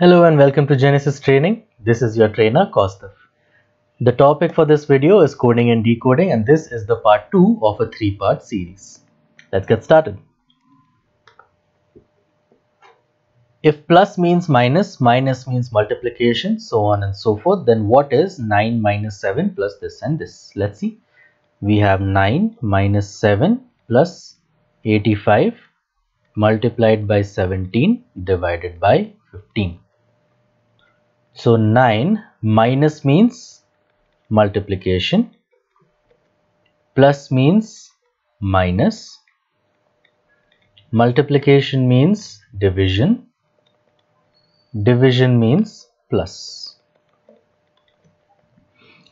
Hello and welcome to Genesis Training. This is your trainer Kostov. The topic for this video is coding and decoding, and this is the part 2 of a 3-part series. Let's get started. If plus means minus, minus means multiplication, so on and so forth, then what is 9 minus 7 plus this and this? Let's see. We have 9 minus 7 plus 85 multiplied by 17 divided by 15. So 9 minus means multiplication, plus means minus, multiplication means division, division means plus.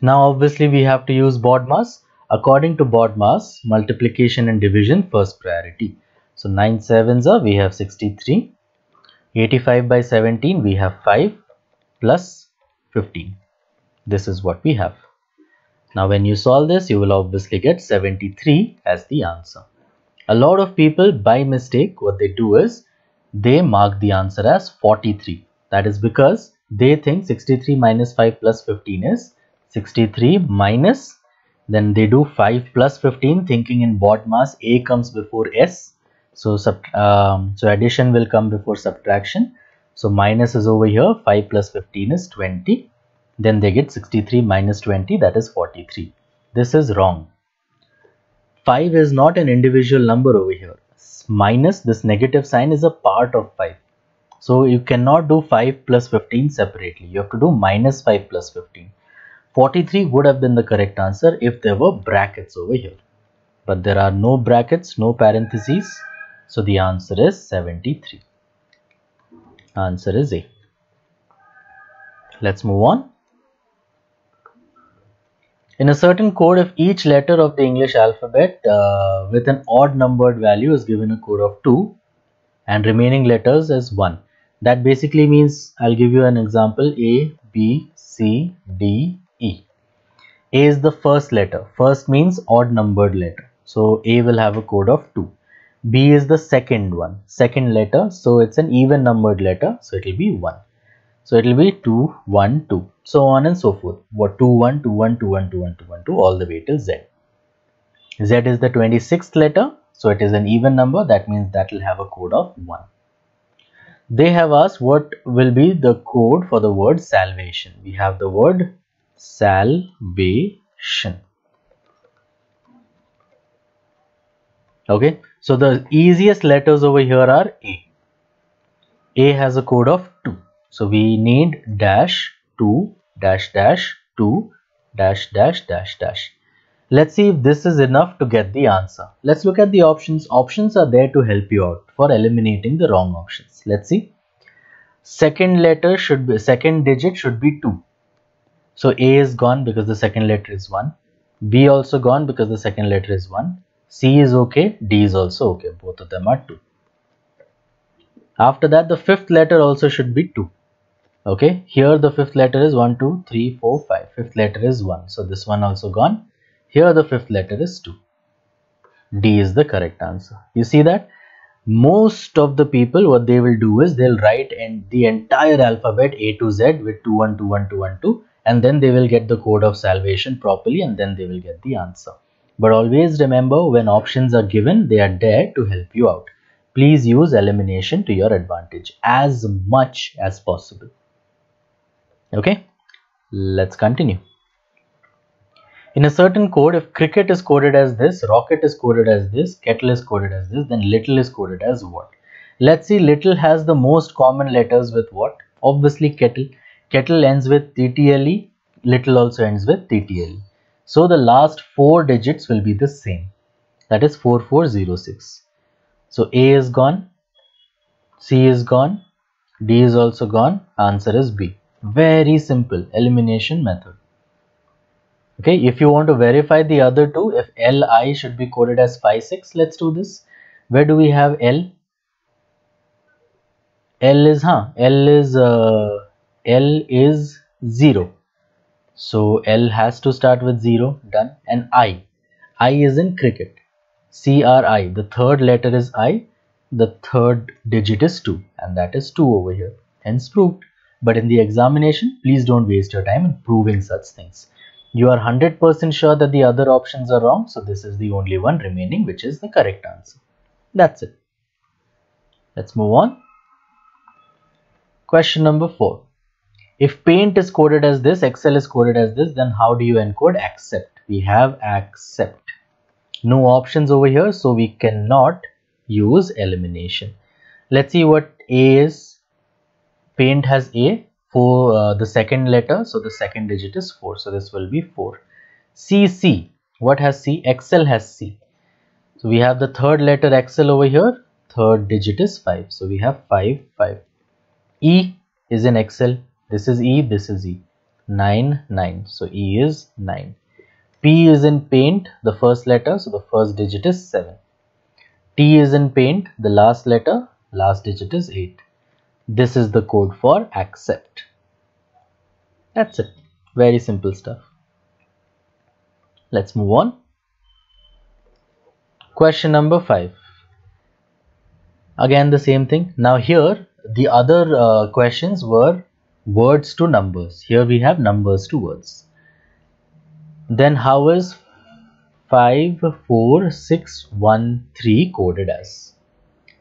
Now obviously we have to use BODMAS. According to BODMAS, multiplication and division first priority. So 9 sevens are, we have 63, 85 by 17 we have 5, plus 15. This is what we have. Now when you solve this, you will obviously get 73 as the answer. A lot of people by mistake, what they do is they mark the answer as 43. That is because they think 63 minus 5 plus 15 is 63 minus, then they do 5 plus 15 thinking in BODMAS A comes before S. So, so addition will come before subtraction. So minus is over here, 5 plus 15 is 20. Then they get 63 minus 20, that is 43. This is wrong. 5 is not an individual number over here. Minus, this negative sign is a part of 5. So you cannot do 5 plus 15 separately. You have to do minus 5 plus 15. 43 would have been the correct answer if there were brackets over here. But there are no brackets, no parentheses. So the answer is 73. Answer is A. Let's move on. In a certain code, if each letter of the English alphabet with an odd numbered value is given a code of 2 and remaining letters as 1. That basically means, I'll give you an example, A, B, C, D, E. A is the first letter. First means odd numbered letter. So A will have a code of 2. B is the second one, second letter, so it's an even numbered letter, so it will be 1. So it will be 2, 1, 2, so on and so forth. What 2, 1, 2, 1, 2, 1, 2, 1, 2, 1, 2, all the way till Z. Z is the 26th letter, so it is an even number, that means that will have a code of 1. They have asked what will be the code for the word salvation. We have the word salvation. Okay, so the easiest letters over here are A. A has a code of 2. So we need dash 2 dash dash 2 dash dash dash dash. Let's see if this is enough to get the answer. Let's look at the options. Options are there to help you out for eliminating the wrong options. Let's see. Second letter should be, second digit should be 2. So A is gone because the second letter is 1. B also gone because the second letter is 1. C is okay, D is also okay, both of them are 2. After that, the fifth letter also should be 2. Okay, here the fifth letter is 1, 2, 3, 4, 5. Fifth letter is 1, so this one also gone. Here the fifth letter is 2. D is the correct answer. You see that? Most of the people, what they will do is they'll write the entire alphabet A to Z with 2, 1, 2, 1, 2, 1, 2, and then they will get the code of salvation properly, and then they will get the answer. But always remember, when options are given, they are there to help you out. Please use elimination to your advantage as much as possible. Okay, let's continue. In a certain code, if cricket is coded as this, rocket is coded as this, kettle is coded as this, then little is coded as what? Let's see, little has the most common letters with what? Obviously kettle. Kettle ends with TTLE, little also ends with TTLE. So the last 4 digits will be the same, that is 4406. So A is gone, C is gone, D is also gone, answer is B. Very simple elimination method. Okay, if you want to verify the other two, if LI should be coded as 56, let's do this. Where do we have L? L is 0. So L has to start with 0, done. And I. I is in cricket. CRI. The third letter is I. The third digit is 2. And that is 2 over here. Hence proved. But in the examination, please don't waste your time in proving such things. You are 100% sure that the other options are wrong, so this is the only one remaining which is the correct answer. That's it. Let's move on. Question number 4. If paint is coded as this, Excel is coded as this, then how do you encode accept? We have accept. No options over here, so we cannot use elimination. Let's see what A is. Paint has A for the second letter, so the second digit is 4, so this will be 4. C. What has C? Excel has C. So we have the third letter Excel over here, third digit is 5, so we have 5, 5. E is in Excel, this is E, 9, 9, so E is 9. P is in paint, the first letter, so the first digit is 7. T is in paint, the last letter, last digit is 8. This is the code for accept. That's it. Very simple stuff. Let's move on. Question number 5. Again the same thing. Now here the other questions were words to numbers. Here we have numbers to words. Then how is 5, 4, 6, 1, 3 coded as?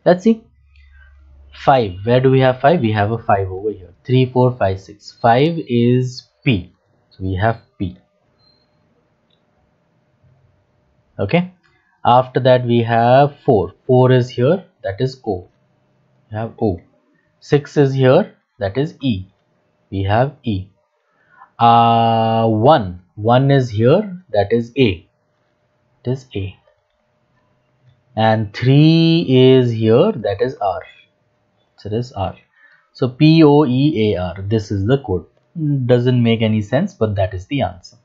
Let's see. 5. Where do we have 5? We have a 5 over here. 3, 4, 5, 6. 5 is P. So we have P. Okay. After that we have 4. 4 is here. That is O. We have O. 6 is here. That is E. We have E. 1 is here. That is A. It is A. And 3 is here. That is R. It is R. So P-O-E-A-R, this is the code. Doesn't make any sense, but that is the answer.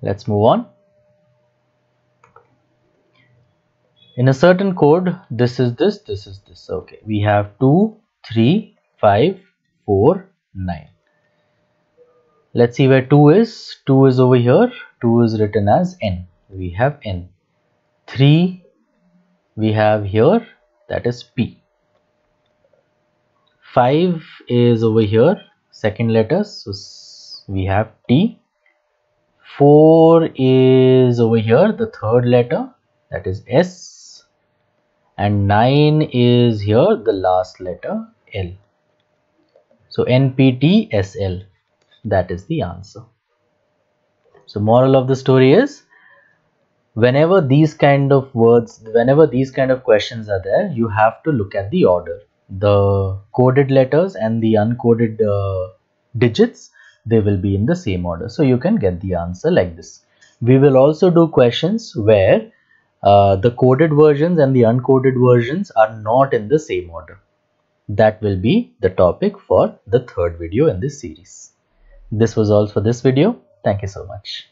Let's move on. In a certain code, this is this, this is this. Okay, we have 2, 3, 5, 4, 9. Let's see where 2 is. 2 is over here. 2 is written as N. We have N. 3 we have here, that is P. 5 is over here, second letter, so we have T. 4 is over here, the third letter, that is S. And 9 is here, the last letter, L. So NPTSL, that is the answer. So moral of the story is, whenever these kind of words, whenever these kind of questions are there, you have to look at the order. The coded letters and the uncoded digits, they will be in the same order, so you can get the answer like this. We will also do questions where the coded versions and the uncoded versions are not in the same order. That will be the topic for the third video in this series. This was all for this video. Thank you so much.